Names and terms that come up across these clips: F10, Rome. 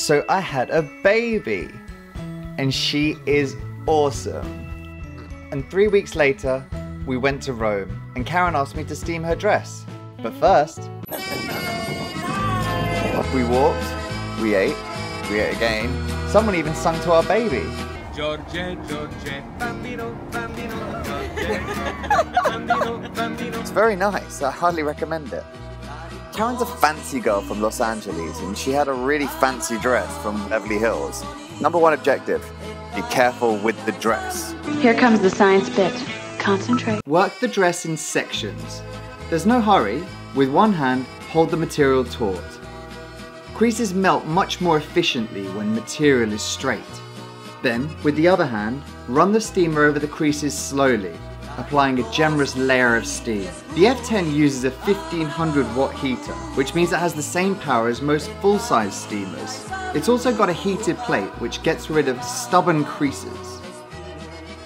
So I had a baby, and she is awesome. And 3 weeks later, we went to Rome, and Karen asked me to steam her dress. But first, we walked, we ate again. Someone even sung to our baby. It's very nice, I hardly recommend it. Karen's a fancy girl from Los Angeles, and she had a really fancy dress from Beverly Hills. #1 objective, be careful with the dress. Here comes the science bit. Concentrate. Work the dress in sections. There's no hurry. With one hand, hold the material taut. Creases melt much more efficiently when material is straight. Then, with the other hand, run the steamer over the creases slowly, applying a generous layer of steam. The F10 uses a 1500 watt heater, which means it has the same power as most full-size steamers. It's also got a heated plate, which gets rid of stubborn creases.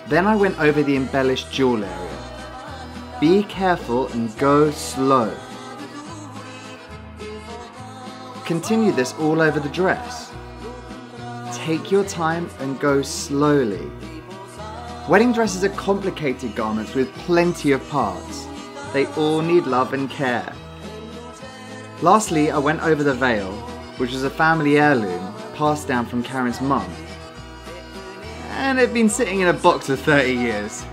Then I went over the embellished jewel area. Be careful and go slow. Continue this all over the dress. Take your time and go slowly. Wedding dresses are complicated garments with plenty of parts. They all need love and care. Lastly, I went over the veil, which was a family heirloom passed down from Karen's mum. And it'd been sitting in a box for 30 years,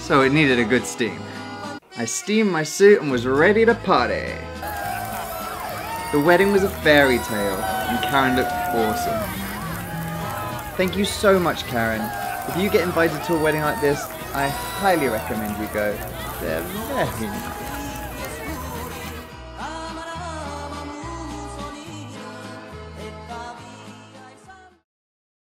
so it needed a good steam. I steamed my suit and was ready to party. The wedding was a fairy tale, and Karen looked awesome. Thank you so much, Karen. If you get invited to a wedding like this, I highly recommend you go. They're very nice.